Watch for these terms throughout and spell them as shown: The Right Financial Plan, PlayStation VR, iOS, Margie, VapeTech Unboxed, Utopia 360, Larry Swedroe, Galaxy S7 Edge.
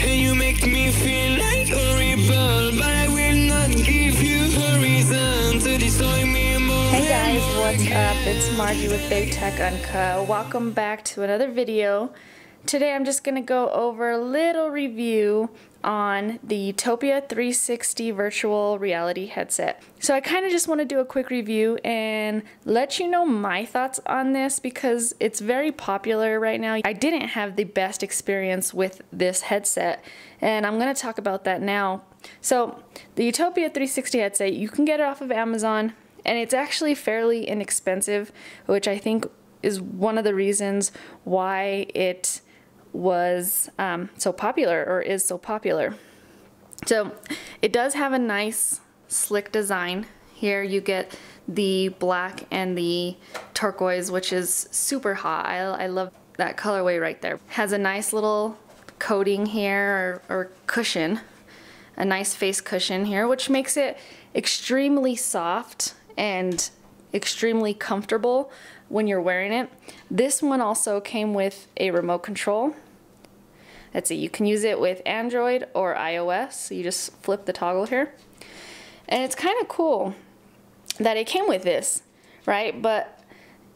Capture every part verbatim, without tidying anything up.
And you make me feel like a rebel, but I will not give you a reason to destroy me more. Hey guys, what's up? It's Margie with VapeTech Unboxed. Welcome back to another video. Today I'm just going to go over a little review on the Utopia three sixty virtual reality headset. So I kind of just want to do a quick review and let you know my thoughts on this because it's very popular right now. I didn't have the best experience with this headset and I'm going to talk about that now. So the Utopia three sixty headset, you can get it off of Amazon and it's actually fairly inexpensive, which I think is one of the reasons why it was um, so popular or is so popular. So it does have a nice slick design. Here you get the black and the turquoise, which is super hot. I, I love that colorway right there. Has a nice little coating here or, or cushion, a nice face cushion here, which makes it extremely soft and extremely comfortable when you're wearing it. This one also came with a remote control. Let's see, you can use it with Android or iOS. So you just flip the toggle here. And it's kind of cool that it came with this, right? But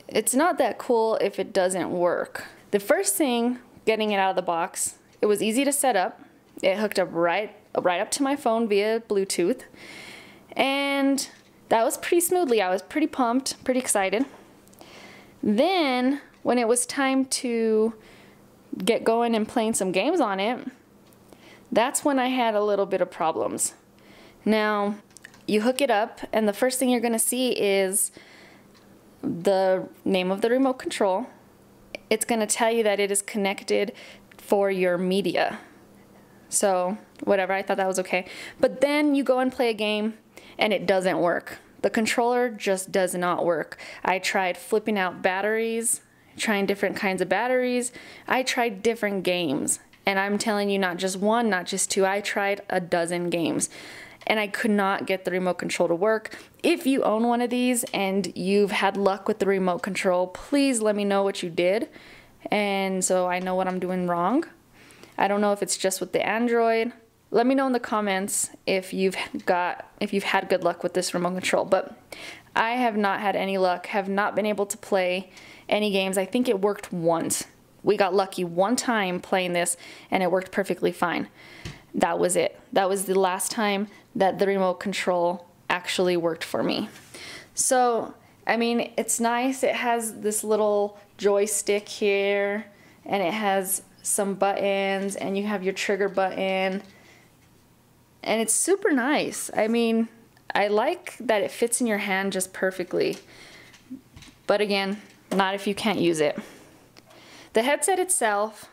it's not that cool if it doesn't work. The first thing, getting it out of the box, it was easy to set up. It hooked up right, right up to my phone via Bluetooth. And that was pretty smoothly. I was pretty pumped, pretty excited. Then, when it was time to get going and playing some games on it, that's when I had a little bit of problems. Now, you hook it up, and the first thing you're going to see is the name of the remote control. It's going to tell you that it is connected for your media. So, whatever, I thought that was okay. But then you go and play a game, and it doesn't work. The controller just does not work. I tried flipping out batteries, trying different kinds of batteries. I tried different games. And I'm telling you, not just one, not just two. I tried a dozen games. And I could not get the remote control to work. If you own one of these and you've had luck with the remote control, please let me know what you did. And so I know what I'm doing wrong. I don't know if it's just with the Android. Let me know in the comments if you've got if you've had good luck with this remote control, but I have not had any luck, have not been able to play any games. I think it worked once. We got lucky one time playing this and it worked perfectly fine. That was it. That was the last time that the remote control actually worked for me. So, I mean, it's nice. It has this little joystick here and it has some buttons and you have your trigger button. And it's super nice. I mean, I like that it fits in your hand just perfectly. But again, not if you can't use it. The headset itself,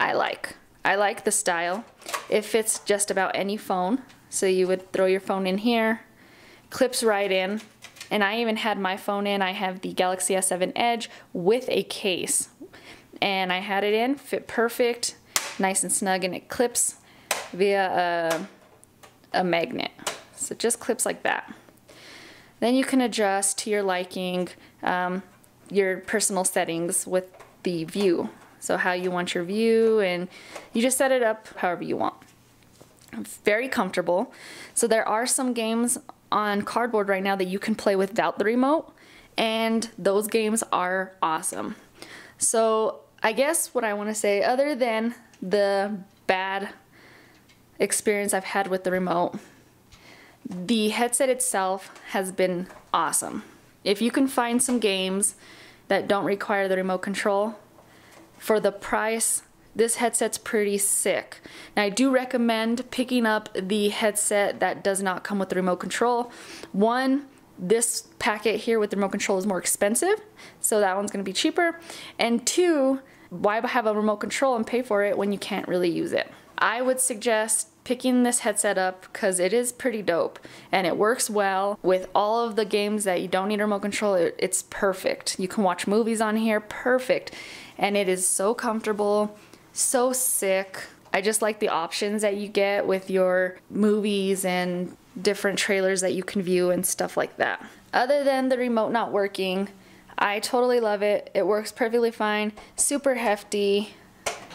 I like. I like the style. It fits just about any phone. So you would throw your phone in here, clips right in. And I even had my phone in. I have the Galaxy S seven Edge with a case. And I had it in, fit perfect, nice and snug, and it clips via a, a magnet. So it just clips like that. Then you can adjust to your liking um, your personal settings with the view. So how you want your view, and you just set it up however you want. It's very comfortable. So there are some games on cardboard right now that you can play without the remote, and those games are awesome. So I guess what I want to say, other than the bad experience I've had with the remote, the headset itself has been awesome. If you can find some games that don't require the remote control, for the price, this headset's pretty sick. Now I do recommend picking up the headset that does not come with the remote control. One, this packet here with the remote control is more expensive, so that one's gonna be cheaper. And two, why have a remote control and pay for it when you can't really use it? I would suggest picking this headset up because it is pretty dope and it works well with all of the games that you don't need a remote control. It's perfect. You can watch movies on here, perfect. And it is so comfortable, so sick. I just like the options that you get with your movies and different trailers that you can view and stuff like that. Other than the remote not working, I totally love it. It works perfectly fine, super hefty.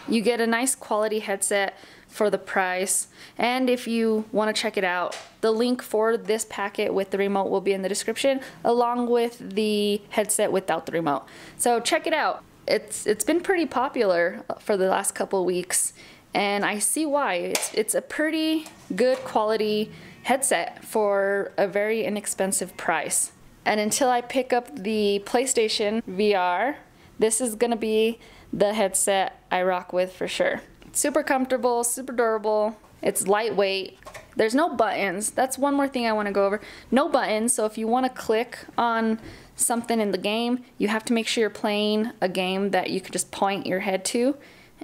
You get a nice quality headset for the price, and if you want to check it out, the link for this packet with the remote will be in the description, along with the headset without the remote. So check it out. It's it's been pretty popular for the last couple weeks, and I see why. It's it's a pretty good quality headset for a very inexpensive price. And until I pick up the PlayStation V R, this is gonna be the headset I rock with for sure. Super comfortable, super durable, it's lightweight. There's no buttons. That's one more thing I want to go over. No buttons, so if you want to click on something in the game, you have to make sure you're playing a game that you can just point your head to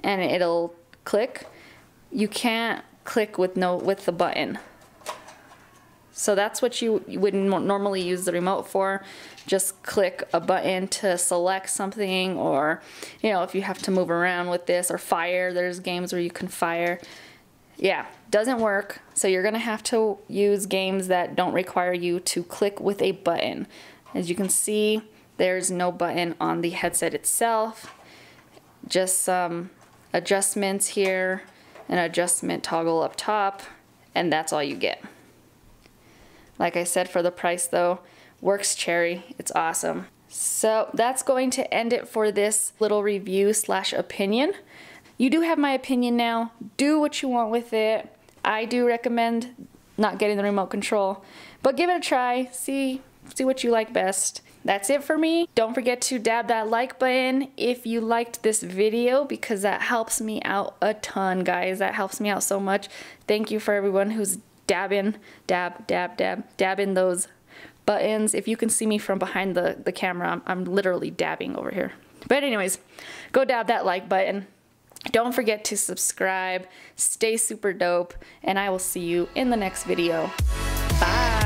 and it'll click. You can't click with no with the button. So that's what you, you would normally use the remote for. Just click a button to select something, or you know, if you have to move around with this or fire, there's games where you can fire. Yeah, doesn't work. So you're gonna have to use games that don't require you to click with a button. As you can see, there's no button on the headset itself. Just some adjustments here, an adjustment toggle up top, and that's all you get. Like I said, for the price though, works cherry, it's awesome. So that's going to end it for this little review slash opinion. You do have my opinion now, do what you want with it. I do recommend not getting the remote control, but give it a try, see, see what you like best. That's it for me. Don't forget to dab that like button if you liked this video, because that helps me out a ton, guys. That helps me out so much. Thank you for everyone who's dabbing, dab, dab, dab, dabbing those buttons. If you can see me from behind the, the camera, I'm, I'm literally dabbing over here. But anyways, go dab that like button. Don't forget to subscribe, stay super dope, and I will see you in the next video. Bye.